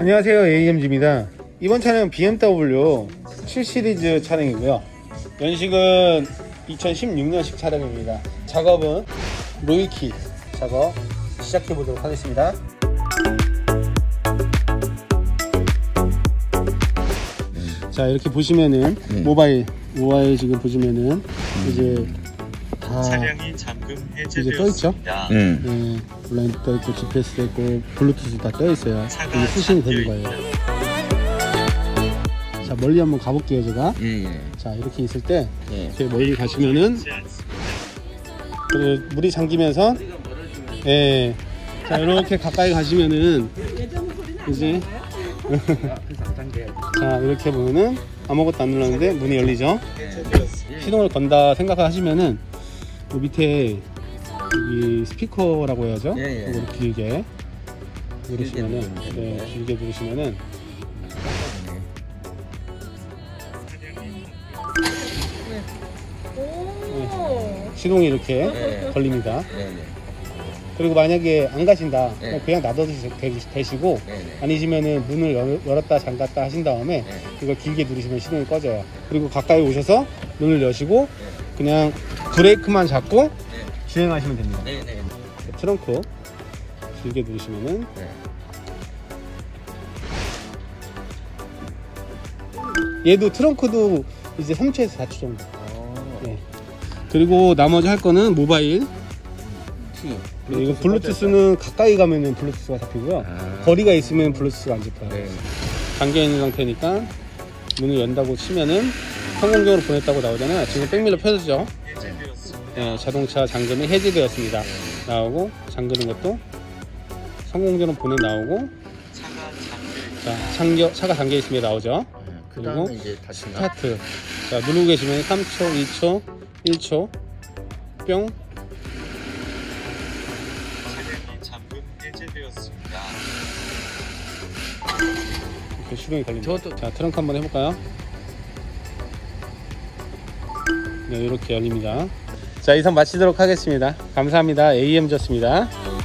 안녕하세요, AMG입니다. 이번 차량은 BMW 7시리즈 차량이고요, 연식은 2016년식 차량입니다. 작업은 로이키 작업 시작해 보도록 하겠습니다. 자, 이렇게 보시면은 모바일 지금 보시면은 이제 다 차량이 잠금 해제되었습니다. 온라인도 떠 있고 GPS도 있고 블루투스 다 떠 있어요. 이게 수신이 되는 거예요. 자, 멀리 한번 가볼게요, 제가. 자, 이렇게 있을 때 이렇게 멀리 가시면은 그 물이 잠기면서 자, 이렇게 가까이 가시면은 이제 자, 이렇게 보면은 아무것도 안 눌렀는데 문이 열리죠. 시동을 건다 생각하시면은 그 밑에 여기 스피커라고 해야죠. 이걸 길게 누르시면은 시동이 이렇게 걸립니다. 그리고 만약에 안 가신다, 그냥 놔둬도 되시고 아니시면은 문을 열었다 잠갔다 하신 다음에 이걸 길게 누르시면 시동이 꺼져요. 그리고 가까이 오셔서 문을 여시고 그냥 브레이크만 잡고 주행하시면 됩니다. 트렁크 길게 누르시면은 얘도 트렁크도 이제 3초에서 4초 정도. 그리고 나머지 할 거는 모바일. 이거 블루투스는 가까이 가면은 블루투스가 잡히고요. 거리가 있으면 블루투스가 안 잡혀요. 잠겨 있는 상태니까 문을 연다고 치면은 성공적으로 보냈다고 나오잖아요. 지금 백미러 펴졌죠. 자동차 잠금이 해제되었습니다. 나오고 잠그는 것도 성공적으로 보내 나오고. 차가 잠겨 있으면 나오죠. 그리고 이제 다시 스타트. 자, 누르고 계시면 3초, 2초, 1초, 뿅. 이렇게 시동이 걸립니다. 자, 트렁크 한번 해볼까요? 네, 이렇게 열립니다. 자, 이상 마치도록 하겠습니다. 감사합니다. AMG였습니다.